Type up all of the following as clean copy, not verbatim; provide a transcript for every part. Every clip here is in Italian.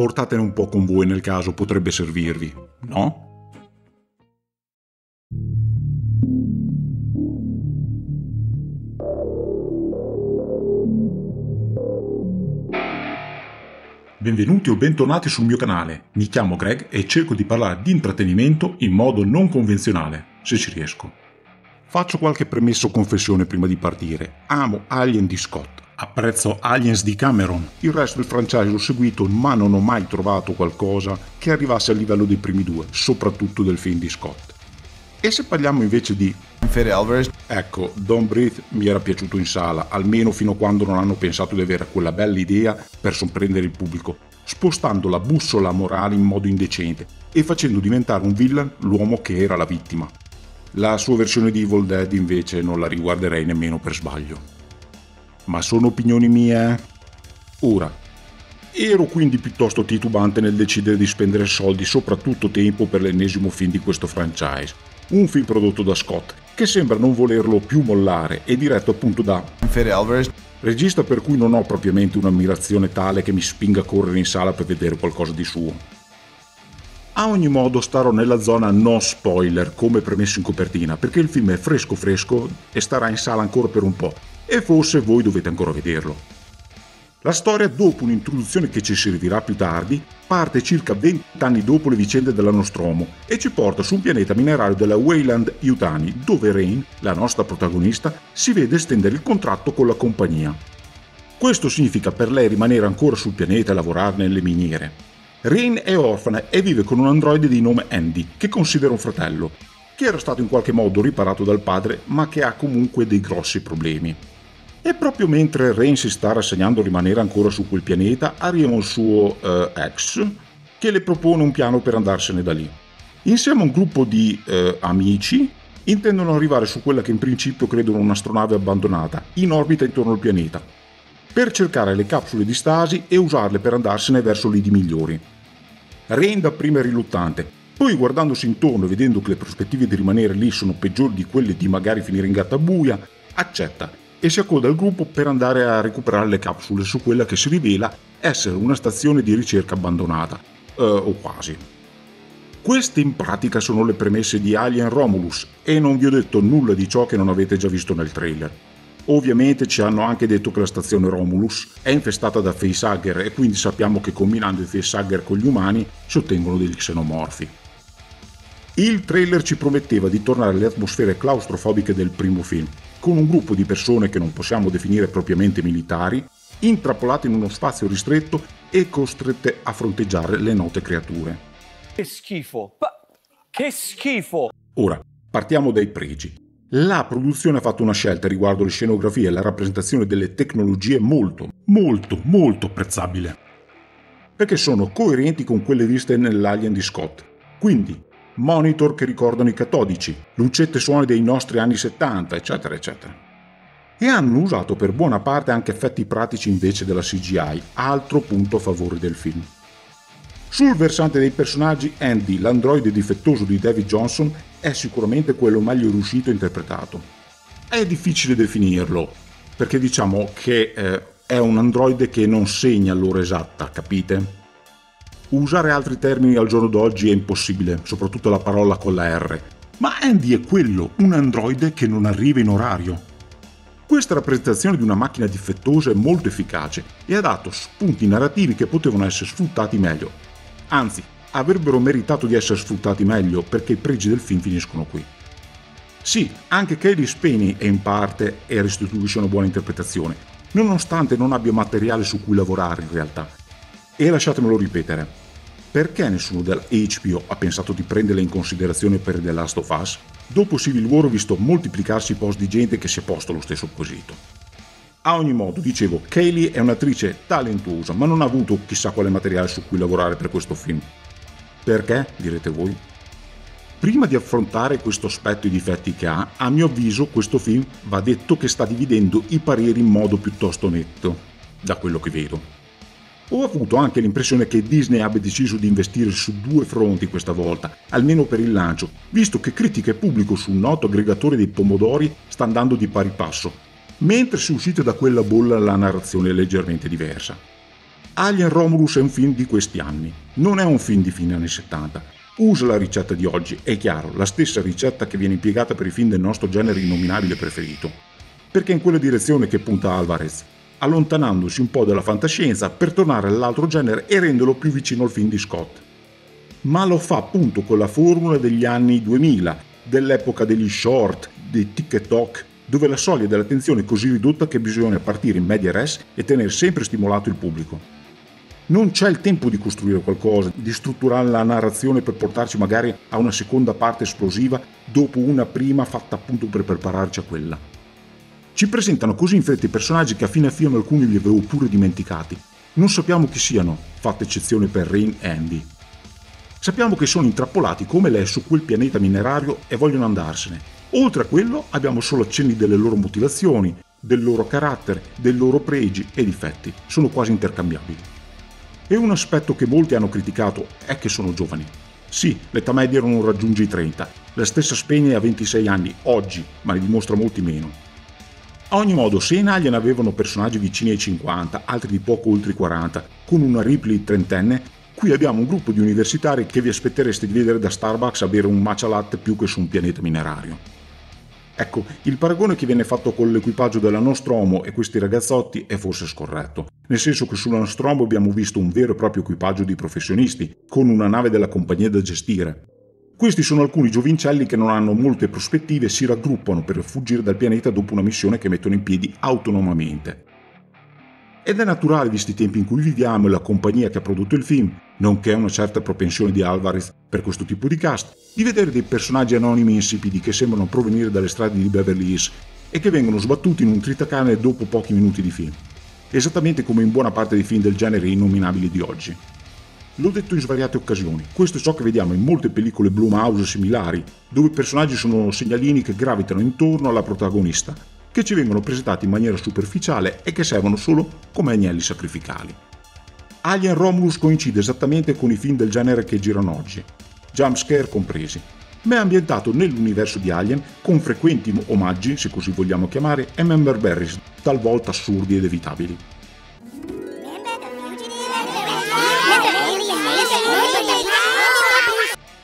portatene un po' con voi nel caso, potrebbe servirvi, no? Benvenuti o bentornati sul mio canale, mi chiamo Greg e cerco di parlare di intrattenimento in modo non convenzionale, se ci riesco. Faccio qualche premessa o confessione prima di partire. Amo Alien di Scott, apprezzo Aliens di Cameron, il resto del franchise l'ho seguito ma non ho mai trovato qualcosa che arrivasse al livello dei primi due, soprattutto del film di Scott. E se parliamo invece di Fede Álvarez? Ecco, Don't Breathe mi era piaciuto in sala, almeno fino a quando non hanno pensato di avere quella bella idea per sorprendere il pubblico, spostando la bussola morale in modo indecente e facendo diventare un villain l'uomo che era la vittima. La sua versione di Evil Dead invece non la riguarderei nemmeno per sbaglio. Ma sono opinioni mie? Ora, ero quindi piuttosto titubante nel decidere di spendere soldi, soprattutto tempo, per l'ennesimo film di questo franchise. Un film prodotto da Scott, che sembra non volerlo più mollare, e diretto appunto da Fede Álvarez, regista per cui non ho propriamente un'ammirazione tale che mi spinga a correre in sala per vedere qualcosa di suo. A ogni modo starò nella zona no spoiler, come premesso in copertina, perché il film è fresco fresco e starà in sala ancora per un po', e forse voi dovete ancora vederlo. La storia, dopo un'introduzione che ci servirà più tardi, parte circa 20 anni dopo le vicende della Nostromo e ci porta su un pianeta minerario della Weyland-Yutani, dove Rain, la nostra protagonista, si vede estendere il contratto con la compagnia. Questo significa per lei rimanere ancora sul pianeta e lavorare nelle miniere. Rain è orfana e vive con un androide di nome Andy, che considera un fratello, che era stato in qualche modo riparato dal padre, ma che ha comunque dei grossi problemi. E proprio mentre Rain si sta rassegnando a rimanere ancora su quel pianeta, arriva un suo ex che le propone un piano per andarsene da lì. Insieme a un gruppo di amici intendono arrivare su quella che in principio credono un'astronave abbandonata, in orbita intorno al pianeta, per cercare le capsule di stasi e usarle per andarsene verso lidi migliori. Rain dapprima è riluttante, poi guardandosi intorno e vedendo che le prospettive di rimanere lì sono peggiori di quelle di magari finire in gattabuia, accetta e si accoda al gruppo per andare a recuperare le capsule su quella che si rivela essere una stazione di ricerca abbandonata, o quasi. Queste in pratica sono le premesse di Alien Romulus e non vi ho detto nulla di ciò che non avete già visto nel trailer. Ovviamente ci hanno anche detto che la stazione Romulus è infestata da Facehugger e quindi sappiamo che combinando i Facehugger con gli umani si ottengono degli xenomorfi. Il trailer ci prometteva di tornare alle atmosfere claustrofobiche del primo film, con un gruppo di persone che non possiamo definire propriamente militari, intrappolate in uno spazio ristretto e costrette a fronteggiare le note creature. Che schifo! Che schifo! Ora, partiamo dai pregi. La produzione ha fatto una scelta riguardo le scenografie e la rappresentazione delle tecnologie molto apprezzabile, perché sono coerenti con quelle viste nell'Alien di Scott. Quindi, monitor che ricordano i catodici, lucette sonore dei nostri anni 70, eccetera, eccetera. E hanno usato per buona parte anche effetti pratici invece della CGI, altro punto a favore del film. Sul versante dei personaggi, Andy, l'androide difettoso di David Jonsson, è sicuramente quello meglio riuscito e interpretato. È difficile definirlo, perché diciamo che è un androide che non segna l'ora esatta, capite? Usare altri termini al giorno d'oggi è impossibile, soprattutto la parola con la R, ma Andy è quello, un androide che non arriva in orario. Questa rappresentazione di una macchina difettosa è molto efficace e ha dato spunti narrativi che potevano essere sfruttati meglio. Anzi, avrebbero meritato di essere sfruttati meglio, perché i pregi del film finiscono qui. Sì, anche Cailee Spaeny è in parte e restituisce una buona interpretazione, nonostante non abbia materiale su cui lavorare in realtà. E lasciatemelo ripetere, perché nessuno della HBO ha pensato di prenderla in considerazione per The Last of Us? Dopo Civil War ho visto moltiplicarsi i post di gente che si è posto lo stesso quesito. A ogni modo, dicevo, Cailee è un'attrice talentuosa, ma non ha avuto chissà quale materiale su cui lavorare per questo film. Perché, direte voi? Prima di affrontare questo aspetto e i difetti che ha, a mio avviso questo film va detto che sta dividendo i pareri in modo piuttosto netto, da quello che vedo. Ho avuto anche l'impressione che Disney abbia deciso di investire su due fronti questa volta, almeno per il lancio, visto che critica e pubblico su un noto aggregatore dei pomodori sta andando di pari passo, mentre se uscite da quella bolla la narrazione è leggermente diversa. Alien Romulus è un film di questi anni, non è un film di fine anni 70. Usa la ricetta di oggi, è chiaro, la stessa ricetta che viene impiegata per i film del nostro genere innominabile preferito. Perché è in quella direzione che punta Álvarez, allontanandosi un po' dalla fantascienza per tornare all'altro genere e renderlo più vicino al film di Scott. Ma lo fa appunto con la formula degli anni 2000, dell'epoca degli short, dei tic-tac, dove la soglia dell'attenzione è così ridotta che bisogna partire in media res e tenere sempre stimolato il pubblico. Non c'è il tempo di costruire qualcosa, di strutturare la narrazione per portarci magari a una seconda parte esplosiva dopo una prima fatta appunto per prepararci a quella. Ci presentano così in fretta i personaggi che a fine film alcuni li avevo pure dimenticati. Non sappiamo chi siano, fatta eccezione per Rain e Andy. Sappiamo che sono intrappolati come lei su quel pianeta minerario e vogliono andarsene. Oltre a quello abbiamo solo accenni delle loro motivazioni, del loro carattere, dei loro pregi e difetti. Sono quasi intercambiabili. E un aspetto che molti hanno criticato è che sono giovani. Sì, l'età media non raggiunge i 30, la stessa Spaeny ha 26 anni oggi, ma ne dimostra molti meno. A ogni modo, se in Alien avevano personaggi vicini ai 50, altri di poco oltre i 40, con una Ripley trentenne, qui abbiamo un gruppo di universitari che vi aspettereste di vedere da Starbucks a bere un matcha latte più che su un pianeta minerario. Ecco, il paragone che viene fatto con l'equipaggio della Nostromo e questi ragazzotti è forse scorretto. Nel senso che sulla Nostromo abbiamo visto un vero e proprio equipaggio di professionisti, con una nave della compagnia da gestire. Questi sono alcuni giovincelli che non hanno molte prospettive e si raggruppano per fuggire dal pianeta dopo una missione che mettono in piedi autonomamente. Ed è naturale, visti i tempi in cui viviamo e la compagnia che ha prodotto il film, nonché una certa propensione di Álvarez per questo tipo di cast, di vedere dei personaggi anonimi e insipidi che sembrano provenire dalle strade di Beverly Hills e che vengono sbattuti in un tritacane dopo pochi minuti di film. Esattamente come in buona parte dei film del genere innominabili di oggi. L'ho detto in svariate occasioni, questo è ciò che vediamo in molte pellicole Blumhouse similari, dove i personaggi sono segnalini che gravitano intorno alla protagonista, che ci vengono presentati in maniera superficiale e che servono solo come agnelli sacrificali. Alien Romulus coincide esattamente con i film del genere che girano oggi, jumpscare compresi, ma è ambientato nell'universo di Alien con frequenti omaggi, se così vogliamo chiamare, e member berries, talvolta assurdi ed evitabili.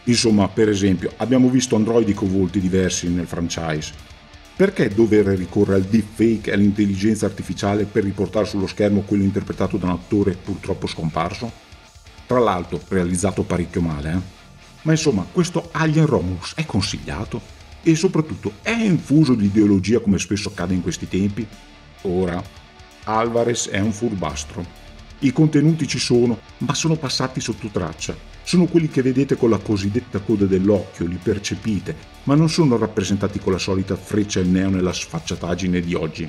Insomma, per esempio, abbiamo visto androidi con volti diversi nel franchise. Perché dover ricorrere al deepfake e all'intelligenza artificiale per riportare sullo schermo quello interpretato da un attore purtroppo scomparso? Tra l'altro, realizzato parecchio male, Ma insomma, questo Alien Romulus è consigliato? E soprattutto, è infuso di ideologia come spesso accade in questi tempi? Ora, Álvarez è un furbastro. I contenuti ci sono, ma sono passati sotto traccia. Sono quelli che vedete con la cosiddetta coda dell'occhio, li percepite, ma non sono rappresentati con la solita freccia al neo nella sfacciataggine di oggi.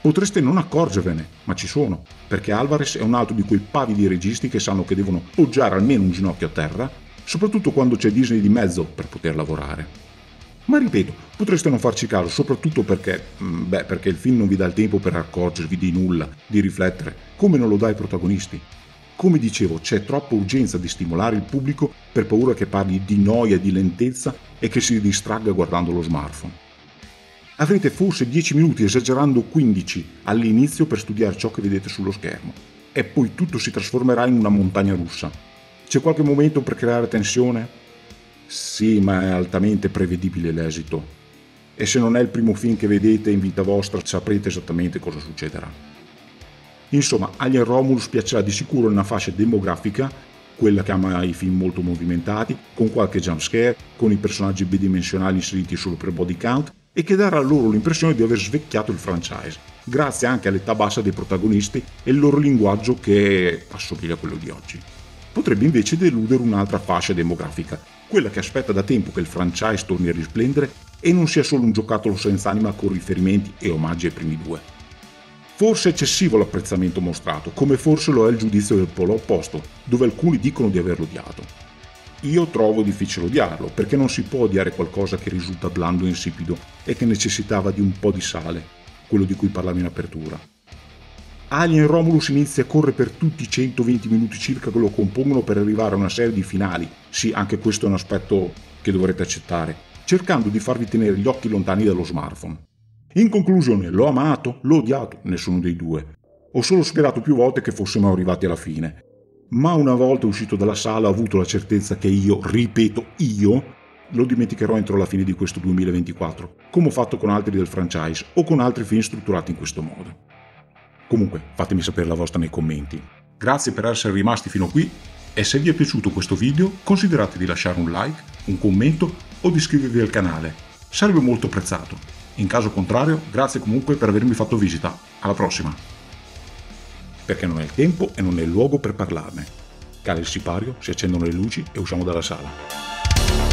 Potreste non accorgervene, ma ci sono, perché Álvarez è un altro di quei pavidi registi che sanno che devono poggiare almeno un ginocchio a terra, soprattutto quando c'è Disney di mezzo per poter lavorare. Ma ripeto, potreste non farci caso, soprattutto perché il film non vi dà il tempo per accorgervi di nulla, di riflettere, come non lo dà ai protagonisti. Come dicevo, c'è troppa urgenza di stimolare il pubblico per paura che parli di noia, di lentezza e che si distragga guardando lo smartphone. Avrete forse 10 minuti, esagerando 15, all'inizio per studiare ciò che vedete sullo schermo, e poi tutto si trasformerà in una montagna russa. C'è qualche momento per creare tensione? Sì, ma è altamente prevedibile l'esito. E se non è il primo film che vedete in vita vostra, saprete esattamente cosa succederà. Insomma, Alien Romulus piacerà di sicuro in una fascia demografica, quella che ama i film molto movimentati, con qualche jumpscare, con i personaggi bidimensionali inseriti solo per body count, e che darà loro l'impressione di aver svecchiato il franchise, grazie anche all'età bassa dei protagonisti e il loro linguaggio che assomiglia a quello di oggi. Potrebbe invece deludere un'altra fascia demografica, quella che aspetta da tempo che il franchise torni a risplendere e non sia solo un giocattolo senza anima con riferimenti e omaggi ai primi due. Forse è eccessivo l'apprezzamento mostrato, come forse lo è il giudizio del polo opposto, dove alcuni dicono di averlo odiato. Io trovo difficile odiarlo, perché non si può odiare qualcosa che risulta blando e insipido e che necessitava di un po' di sale, quello di cui parlavo in apertura. Alien Romulus inizia e corre per tutti i 120 minuti circa che lo compongono per arrivare a una serie di finali, sì, anche questo è un aspetto che dovrete accettare, cercando di farvi tenere gli occhi lontani dallo smartphone. In conclusione, l'ho amato, l'ho odiato, nessuno dei due. Ho solo sperato più volte che fossimo arrivati alla fine. Ma una volta uscito dalla sala ho avuto la certezza che io, ripeto io, lo dimenticherò entro la fine di questo 2024, come ho fatto con altri del franchise o con altri film strutturati in questo modo. Comunque, fatemi sapere la vostra nei commenti. Grazie per essere rimasti fino qui e se vi è piaciuto questo video considerate di lasciare un like, un commento o di iscrivervi al canale, sarebbe molto apprezzato. In caso contrario, grazie comunque per avermi fatto visita. Alla prossima! Perché non è il tempo e non è il luogo per parlarne. Cala il sipario, si accendono le luci e usciamo dalla sala.